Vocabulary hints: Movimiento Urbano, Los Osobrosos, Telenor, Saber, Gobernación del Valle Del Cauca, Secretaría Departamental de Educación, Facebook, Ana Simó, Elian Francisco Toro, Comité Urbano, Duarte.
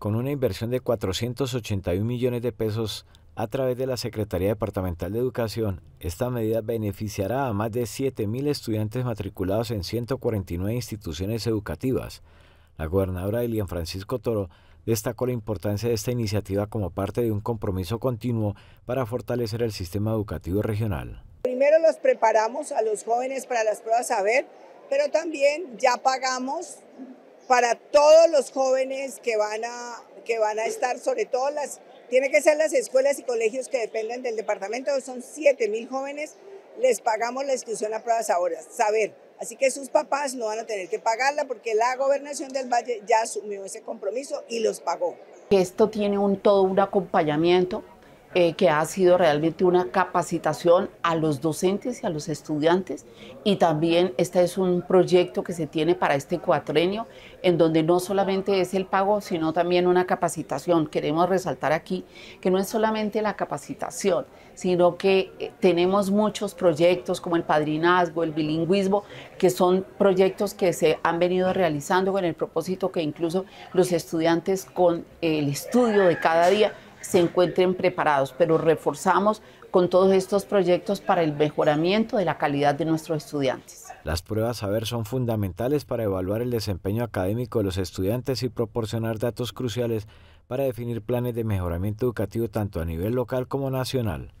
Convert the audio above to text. con una inversión de 481 millones de pesos a través de la Secretaría Departamental de Educación. Esta medida beneficiará a más de 7.000 estudiantes matriculados en 149 instituciones educativas. La gobernadora Elian Francisco Toro destacó la importancia de esta iniciativa como parte de un compromiso continuo para fortalecer el sistema educativo regional. Primero los preparamos a los jóvenes para las pruebas Saber, pero también ya pagamos para todos los jóvenes que van a estar, sobre todo tiene que ser las escuelas y colegios que dependen del departamento, son 7.000 jóvenes, les pagamos la inscripción a pruebas Saber. Así que sus papás no van a tener que pagarla porque la Gobernación del Valle ya asumió ese compromiso y los pagó. Esto tiene todo un acompañamiento que ha sido realmente una capacitación a los docentes y a los estudiantes, y también este es un proyecto que se tiene para este cuatrenio en donde no solamente es el pago sino también una capacitación. Queremos resaltar aquí que no es solamente la capacitación sino que tenemos muchos proyectos como el padrinazgo, el bilingüismo, que son proyectos que se han venido realizando con el propósito que incluso los estudiantes con el estudio de cada día se encuentren preparados, pero reforzamos con todos estos proyectos para el mejoramiento de la calidad de nuestros estudiantes. Las pruebas Saber son fundamentales para evaluar el desempeño académico de los estudiantes y proporcionar datos cruciales para definir planes de mejoramiento educativo tanto a nivel local como nacional.